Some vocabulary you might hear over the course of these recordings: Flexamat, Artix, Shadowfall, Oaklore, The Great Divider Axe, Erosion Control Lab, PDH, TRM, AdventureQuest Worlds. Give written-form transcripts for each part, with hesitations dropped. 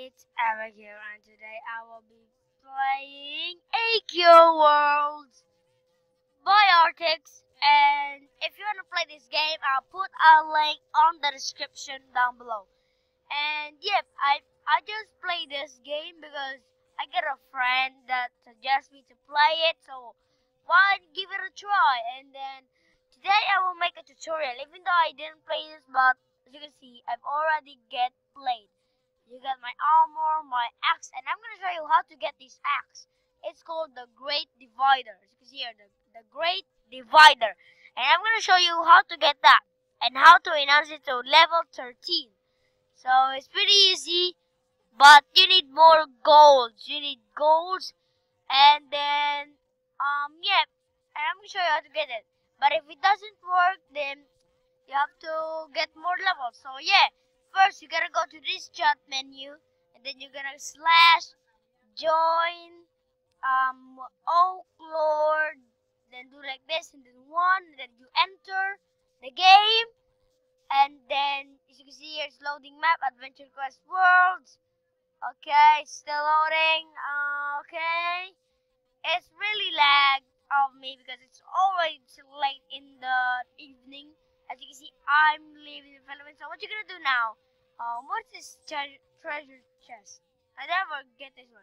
It's Eric here, and today I will be playing AdventureQuest Worlds by Artix. And if you want to play this game, I'll put a link on the description down below. And yep, I just played this game because I got a friend that suggests me to play it, so why give it a try? And then today I will make a tutorial, even though I didn't play this, but as you can see, I've already get played. You got my armor, my axe, and I'm gonna show you how to get this axe. It's called the Great Divider. As you can see here, the Great Divider. And I'm gonna show you how to get that and how to enhance it to level 13. So it's pretty easy, but you need more golds. You need golds, and then yeah. And I'm gonna show you how to get it. But if it doesn't work, then you have to get more levels, so yeah. First, you gotta go to this chat menu, and then you're gonna slash join Oaklore, then do like this, and then one, and then you enter the game, and then as you can see here, it's loading map AdventureQuest Worlds. Okay, it's still loading. Okay, it's really lag of me because it's already late in the evening. As you can see, I'm leaving the development. So what you gonna do now? What's this treasure chest? I never get this one.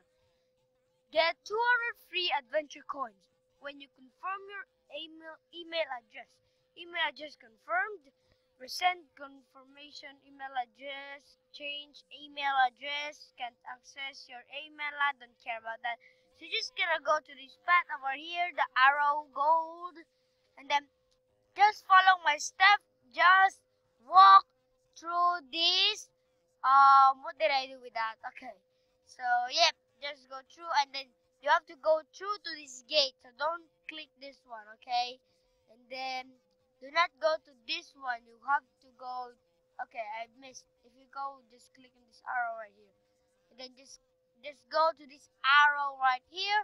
Get 200 free adventure coins when you confirm your email address. Email address confirmed. Resend confirmation email address. Change email address. Can't access your email. I don't care about that. So you're just gonna go to this path over here, the arrow gold, and then just follow my step. Just walk through this. What did I do with that? Okay. So, yep. Just go through, and then you have to go through to this gate. So, don't click this one, okay? And then, do not go to this one. You have to go... Okay, I missed. If you go, just click on this arrow right here. And then, just go to this arrow right here.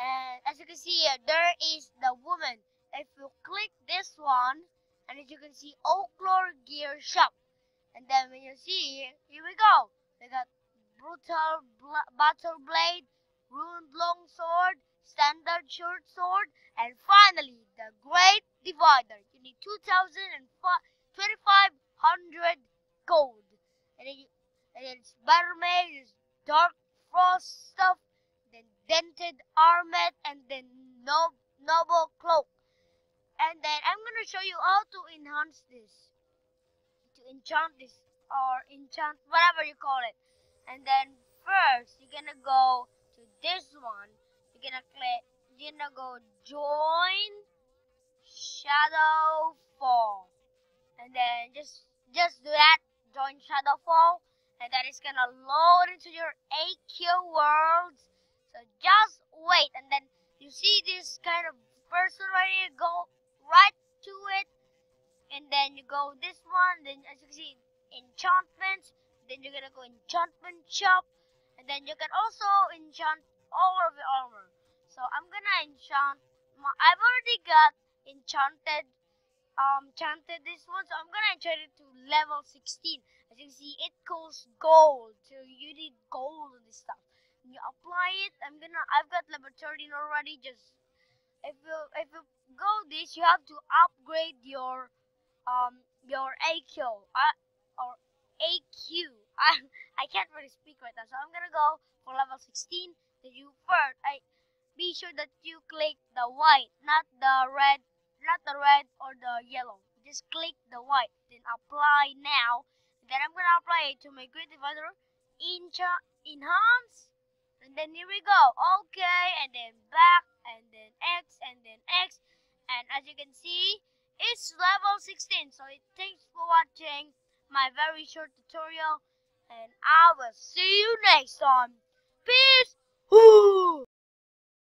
And as you can see here, there is the woman. If you click this one, and as you can see, Oaklore Gear Shop. And then when you see, here we go. We got Brutal Battle Blade, Ruined Long Sword, Standard Short Sword, and finally, the Great Divider. You need 2,500 gold. And then, it's Battle Mage, Dark Frost stuff, then Dented Armet, and then Noble Cloak. And then I'm going to show you how to enhance this, to enchant this, or enchant, whatever you call it. And then first, you're going to go to this one. You're going to click, you're going to go join Shadowfall. And then just do that, join Shadowfall. And that is going to load into your AQ worlds. So just wait. And then you see this kind of person right here, go right to it, and then you go this one, then as you can see, enchantments, then you're gonna go enchantment shop, and then you can also enchant all of your armor. So I'm gonna enchant my, I've already got enchanted this one, so I'm gonna enchant it to level 16. As you can see, it costs gold, so you need gold on this stuff. When you apply it, I've got level 13 already. Just if you go this, you have to upgrade your AQ. I can't really speak right now, so I'm gonna go for level 16. Then you first, be sure that you click the white, not the red or the yellow. Just click the white, then apply now. Then I'm gonna apply it to my Great Divider, enhance, and then here we go. Okay, and then back. And then X, and then X, and as you can see, it's level 16. So thanks for watching my very short tutorial, and I will see you next time. Peace!